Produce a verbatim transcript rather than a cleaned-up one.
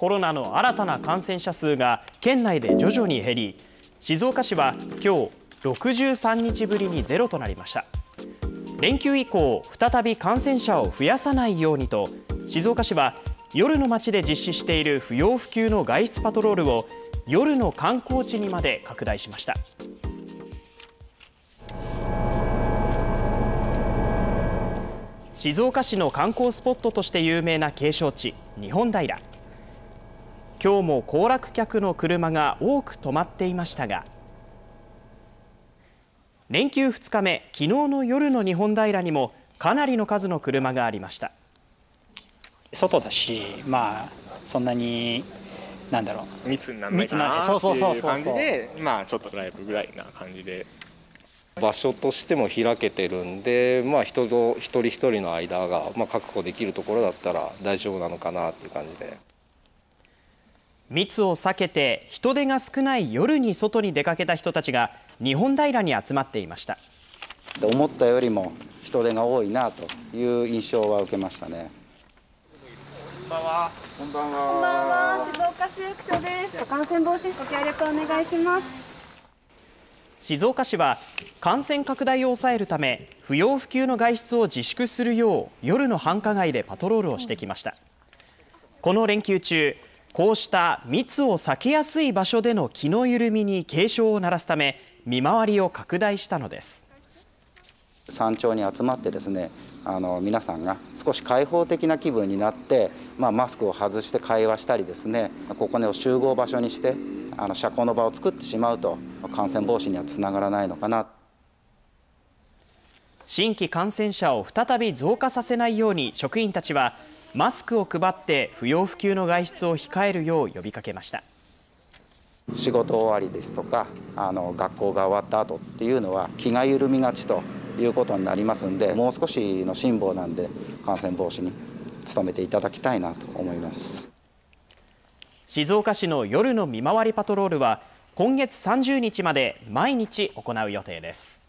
コロナの新たな感染者数が県内で徐々に減り、静岡市は今日ろくじゅうさんにちぶりにゼロとなりました。連休以降、再び感染者を増やさないようにと、静岡市は夜の街で実施している不要不急の外出パトロールを夜の観光地にまで拡大しました。静岡市の観光スポットとして有名な景勝地、日本平。今日も行楽客の車が多く止まっていましたが、連休ふつかめ、昨日の夜の日本平にもかなりの数の車がありました。外だし、まあそんなになんだろう、密にならないかなっていう感じで、まあちょっとライブぐらいな感じで。場所としても開けてるんで、まあ、人と一人一人の間が、まあ、確保できるところだったら大丈夫なのかなっていう感じで。密を避けて人出が少ない夜に外に出かけた人たちが日本平に集まっていました。思ったよりも人出が多いなという印象は受けましたね。こんばんは。こんばんは。静岡市役所です。感染防止ご協力お願いします。静岡市は感染拡大を抑えるため不要不急の外出を自粛するよう夜の繁華街でパトロールをしてきました。この連休中、こうした密を避けやすい場所での気の緩みに警鐘を鳴らすため見回りを拡大したのです。山頂に集まってですね、あの皆さんが少し開放的な気分になって、まあ、マスクを外して会話したりですね、ここねを集合場所にしてあの社交の場を作ってしまうと感染防止にはつながらないのかな。新規感染者を再び増加させないように職員たちはマスクを配って不要不急の外出を控えるよう呼びかけました。仕事終わりですとかあの学校が終わった後っていうのは気が緩みがちということになりますんで、もう少しの辛抱なんで感染防止に努めていただきたいなと思います。静岡市の夜の見回りパトロールは今月さんじゅうにちまで毎日行う予定です。